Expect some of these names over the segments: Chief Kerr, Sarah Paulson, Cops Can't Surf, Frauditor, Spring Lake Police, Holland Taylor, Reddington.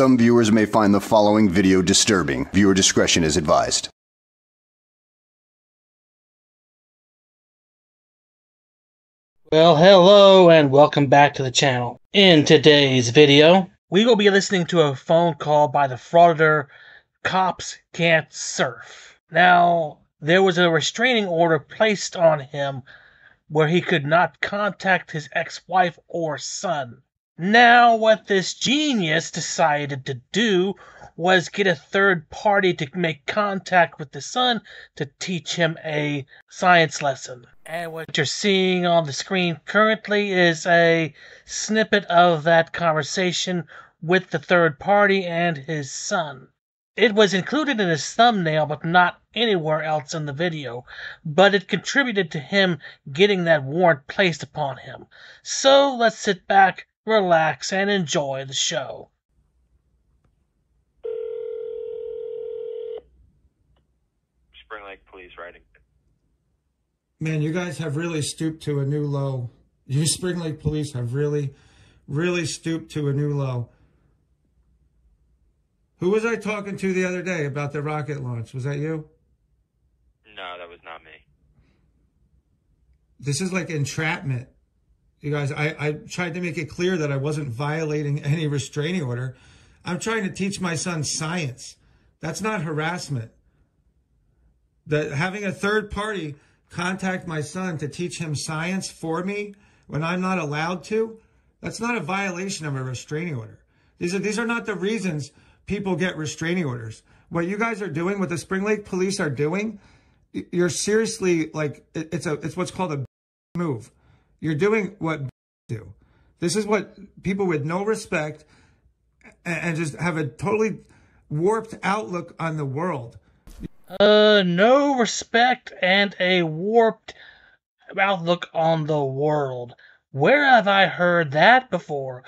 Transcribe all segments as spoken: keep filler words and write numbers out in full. some viewers may find the following video disturbing. Viewer discretion is advised. Well, hello and welcome back to the channel. In today's video, we will be listening to a phone call by the frauditor Cops Can't Surf. Now, there was a restraining order placed on him where he could not contact his ex-wife or son. Now, what this genius decided to do was get a third party to make contact with the son to teach him a science lesson. And what you're seeing on the screen currently is a snippet of that conversation with the third party and his son. It was included in his thumbnail, but not anywhere else in the video, but it contributed to him getting that warrant placed upon him. So let's sit back, relax, and enjoy the show. Spring Lake Police, Reddington. Man, you guys have really stooped to a new low. You Spring Lake Police have really, really stooped to a new low. Who was I talking to the other day about the rocket launch? Was that you? No, that was not me. This is like entrapment. You guys, I, I tried to make it clear that I wasn't violating any restraining order. I'm trying to teach my son science. That's not harassment. That having a third party contact my son to teach him science for me when I'm not allowed to, that's not a violation of a restraining order. These are, these are not the reasons people get restraining orders. What you guys are doing, what the Spring Lake Police are doing, you're seriously, like, it's, a, it's what's called a move. You're doing what do. This is what people with no respect and just have a totally warped outlook on the world. Uh, no respect and a warped outlook on the world. Where have I heard that before?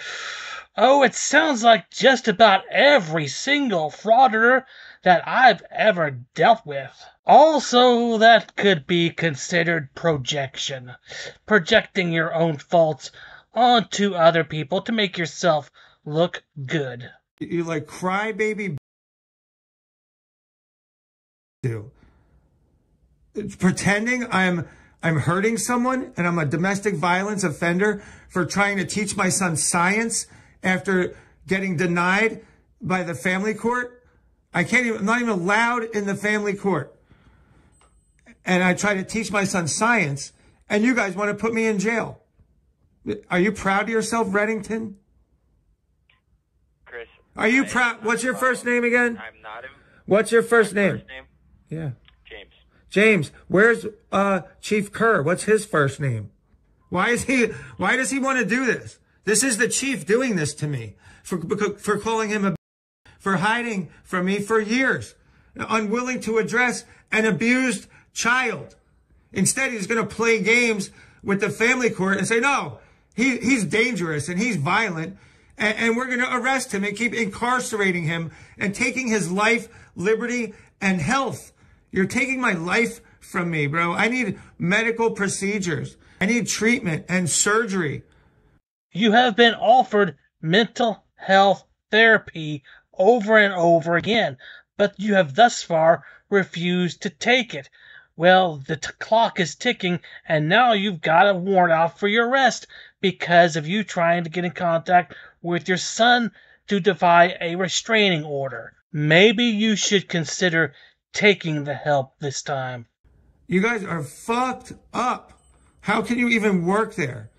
Oh, it sounds like just about every single frauditor that I've ever dealt with. Also, that could be considered projection. Projecting your own faults onto other people to make yourself look good. You like crybaby do. Pretending I'm I'm hurting someone and I'm a domestic violence offender for trying to teach my son science after getting denied by the family court. I can't even, I'm not even allowed in the family court. And I try to teach my son science, and you guys want to put me in jail. Are you proud of yourself, Reddington? Chris. Are you proud? What's your first name again? I'm not him. What's your first name? First name? Yeah. James. James. Where's uh, Chief Kerr? What's his first name? Why is he? Why does he want to do this? This is the chief doing this to me for for calling him a, for hiding from me for years, unwilling to address an abused child. Instead, he's going to play games with the family court and say, no, he, he's dangerous and he's violent, and, and we're going to arrest him and keep incarcerating him and taking his life, liberty, and health. You're taking my life from me, bro. I need medical procedures. I need treatment and surgery. You have been offered mental health therapy over and over again, but you have thus far refused to take it. Well, the t clock is ticking, and now you've got a warrant out for your arrest because of you trying to get in contact with your son to defy a restraining order. Maybe you should consider taking the help this time. You guys are fucked up. How can you even work there?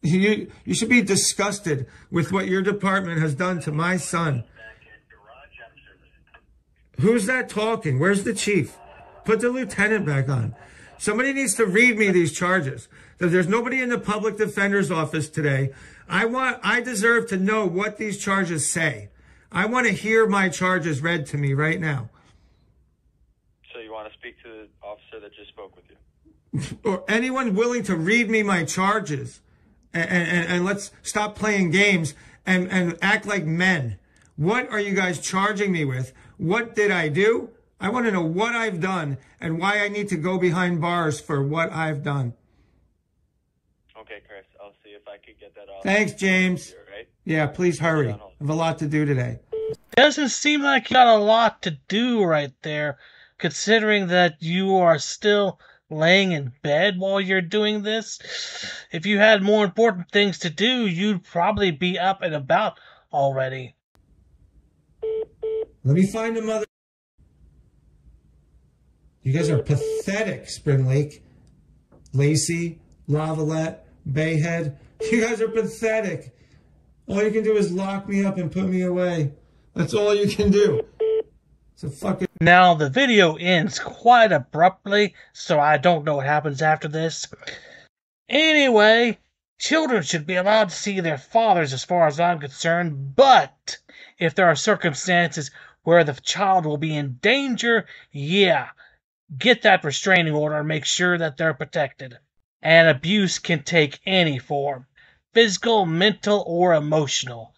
You, you should be disgusted with what your department has done to my son. Who's that talking? Where's the chief? Put the lieutenant back on. Somebody needs to read me these charges. There's nobody in the public defender's office today. I want, I deserve to know what these charges say. I want to hear my charges read to me right now. So you want to speak to the officer that just spoke with you? Or anyone willing to read me my charges. And, and, and let's stop playing games and, and act like men. What are you guys charging me with? What did I do? I want to know what I've done and why I need to go behind bars for what I've done. Okay, Chris. I'll see if I could get that off. Thanks, James. Right? Yeah, please hurry. I have a lot to do today. Doesn't seem like you got a lot to do right there, considering that you are still laying in bed while you're doing this. If you had more important things to do, you'd probably be up and about already. Let me find a mother. You guys are pathetic, Spring Lake. Lacey, Lavalette, Bayhead. You guys are pathetic. All you can do is lock me up and put me away. That's all you can do. It's a fucking... Now, the video ends quite abruptly, so I don't know what happens after this. Anyway, children should be allowed to see their fathers as far as I'm concerned, but if there are circumstances where the child will be in danger, yeah, get that restraining order and make sure that they're protected. And abuse can take any form, physical, mental, or emotional.